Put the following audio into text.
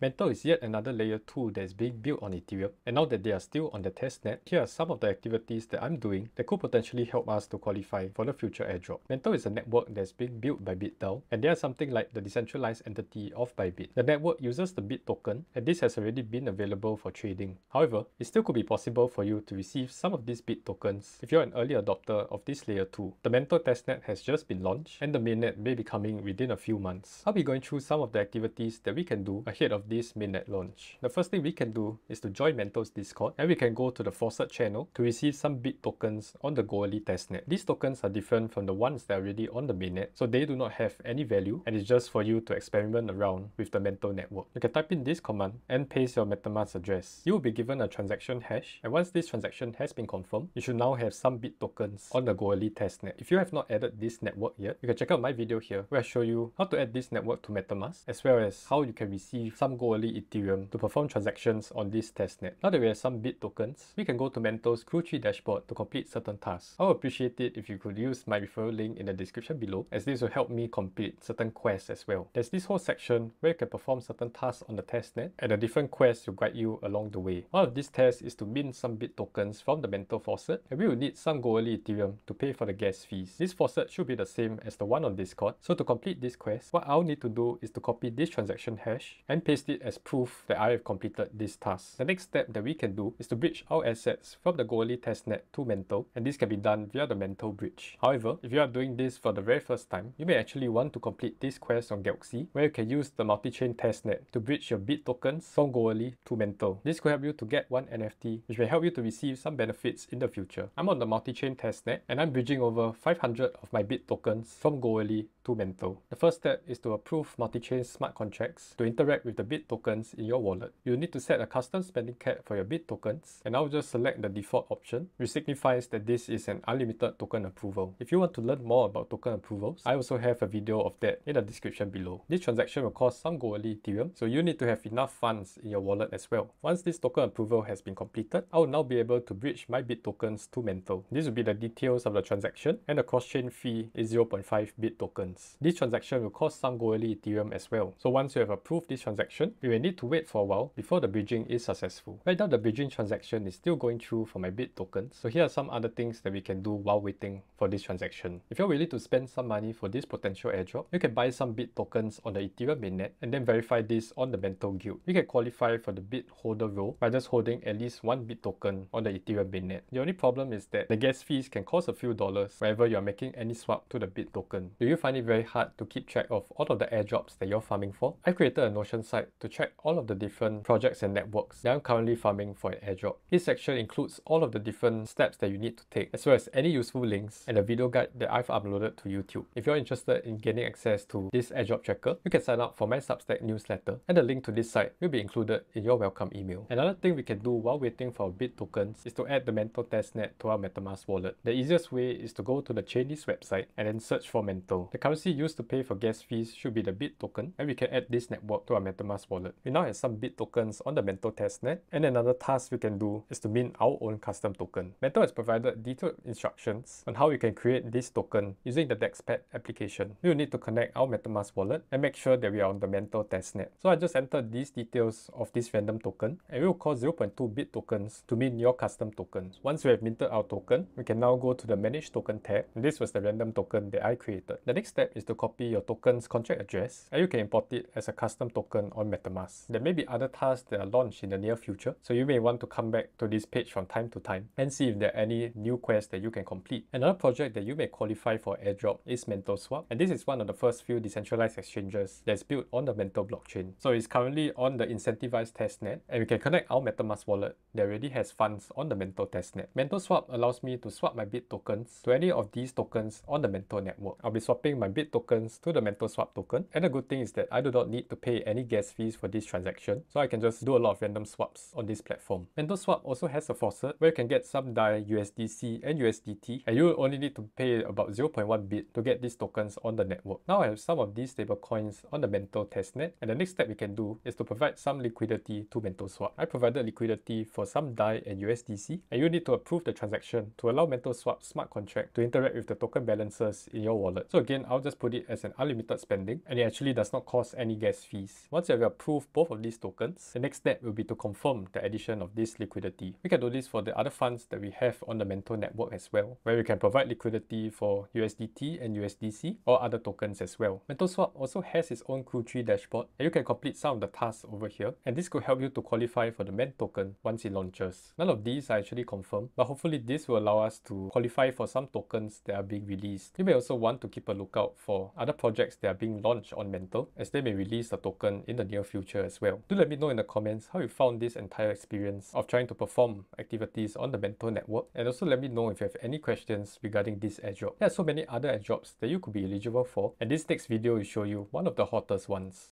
Mantle is yet another layer 2 that is being built on Ethereum, and now that they are still on the testnet, here are some of the activities that I'm doing that could potentially help us to qualify for the future airdrop. Mantle is a network that is being built by BitDAO, and they are something like the decentralized entity of Bybit. The network uses the BIT token, and this has already been available for trading. However, it still could be possible for you to receive some of these BIT tokens if you're an early adopter of this layer 2. The Mantle testnet has just been launched, and the mainnet may be coming within a few months. I'll be going through some of the activities that we can do ahead of this mainnet launch. The first thing we can do is to join Mantle's Discord, and we can go to the faucet channel to receive some BIT tokens on the Goerli testnet. These tokens are different from the ones that are already on the mainnet, so they do not have any value, and it's just for you to experiment around with the Mantle network. You can type in this command and paste your MetaMask address. You will be given a transaction hash, and once this transaction has been confirmed, you should now have some BIT tokens on the Goerli testnet. If you have not added this network yet, you can check out my video here where I show you how to add this network to MetaMask, as well as how you can receive some Goerli Ethereum to perform transactions on this testnet. Now that we have some BIT tokens, we can go to Mantle's Crew3 dashboard to complete certain tasks. I would appreciate it if you could use my referral link in the description below, as this will help me complete certain quests as well. There's this whole section where you can perform certain tasks on the testnet, and the different quests will guide you along the way. One of these tasks is to mint some BIT tokens from the Mantle faucet, and we will need some Goerli Ethereum to pay for the gas fees. This faucet should be the same as the one on Discord, so to complete this quest, what I'll need to do is to copy this transaction hash and paste it as proof that I have completed this task. The next step that we can do is to bridge our assets from the Goerli testnet to Mantle, and this can be done via the Mantle bridge. However, if you are doing this for the very first time, you may actually want to complete this quest on Galaxy, where you can use the multi-chain testnet to bridge your BIT tokens from Goerli to Mantle. This could help you to get one NFT, which may help you to receive some benefits in the future. I'm on the multi-chain testnet, and I'm bridging over 500 of my BIT tokens from Goerli to Mantle. The first step is to approve multi-chain smart contracts to interact with the BIT tokens in your wallet. You'll need to set a custom spending cap for your BIT tokens, and I'll just select the default option, which signifies that this is an unlimited token approval. If you want to learn more about token approvals, I also have a video of that in the description below. This transaction will cost some Goerli Ethereum, so you need to have enough funds in your wallet as well. Once this token approval has been completed, I will now be able to bridge my BIT tokens to Mantle. This will be the details of the transaction, and the cross-chain fee is 0.5 BIT tokens. This transaction will cost some Goerli Ethereum as well. So once you have approved this transaction, we will need to wait for a while before the bridging is successful. Right now, the bridging transaction is still going through for my BIT tokens, so here are some other things that we can do while waiting for this transaction. If you're willing to spend some money for this potential airdrop, you can buy some BIT tokens on the Ethereum mainnet and then verify this on the Mantle guild. You can qualify for the BIT holder role by just holding at least one BIT token on the Ethereum mainnet. The only problem is that the gas fees can cost a few dollars whenever you're making any swap to the BIT token. Do you find it very hard to keep track of all of the airdrops that you're farming for? I created a Notion site to check all of the different projects and networks that I'm currently farming for an airdrop. This section includes all of the different steps that you need to take, as well as any useful links and a video guide that I've uploaded to YouTube. If you're interested in getting access to this airdrop tracker, you can sign up for my Substack newsletter, and the link to this site will be included in your welcome email. Another thing we can do while waiting for our BIT tokens is to add the Mantle testnet to our MetaMask wallet. The easiest way is to go to the Chainlist website and then search for Mantle. The currency used to pay for gas fees should be the BIT token, and we can add this network to our MetaMask wallet. We now have some BIT tokens on the Mantle testnet, and another task we can do is to mint our own custom token. Mantle has provided detailed instructions on how we can create this token using the Dexpad application. We will need to connect our MetaMask wallet and make sure that we are on the Mantle testnet. So I just entered these details of this random token, and we will call 0.2 BIT tokens to mint your custom tokens. Once we have minted our token, we can now go to the Manage Token tab, and this was the random token that I created. The next step is to copy your token's contract address, and you can import it as a custom token on MetaMask. There may be other tasks that are launched in the near future, so you may want to come back to this page from time to time and see if there are any new quests that you can complete. Another project that you may qualify for airdrop is Mentoswap, and this is one of the first few decentralized exchanges that's built on the Mantle blockchain. So it's currently on the incentivized testnet, and we can connect our MetaMask wallet that already has funds on the Mantle testnet. Mentoswap allows me to swap my BIT tokens to any of these tokens on the Mantle network. I'll be swapping my BIT tokens to the Mentoswap token, and the good thing is that I do not need to pay any gas fees for this transaction, so I can just do a lot of random swaps on this platform. Mentoswap also has a faucet where you can get some DAI, USDC and USDT, and you will only need to pay about 0.1 BIT to get these tokens on the network. Now I have some of these stable coins on the Mantle testnet, and the next step we can do is to provide some liquidity to Mentoswap. I provided liquidity for some DAI and USDC, and you need to approve the transaction to allow Mentoswap smart contract to interact with the token balances in your wallet. So again, I'll just put it as an unlimited spending, and it actually does not cost any gas fees. Once you have will approve both of these tokens. The next step will be to confirm the addition of this liquidity. We can do this for the other funds that we have on the Mentor network as well, where we can provide liquidity for USDT and USDC or other tokens as well. Mentoswap also has its own Crew3 dashboard, and you can complete some of the tasks over here, and this could help you to qualify for the MENT token once it launches. None of these are actually confirmed, but hopefully this will allow us to qualify for some tokens that are being released. You may also want to keep a lookout for other projects that are being launched on Mantle, as they may release a token in the near future as well. Do let me know in the comments how you found this entire experience of trying to perform activities on the Mentor network, and also let me know if you have any questions regarding this airdrop. There are so many other airdrops that you could be eligible for, and this next video will show you one of the hottest ones.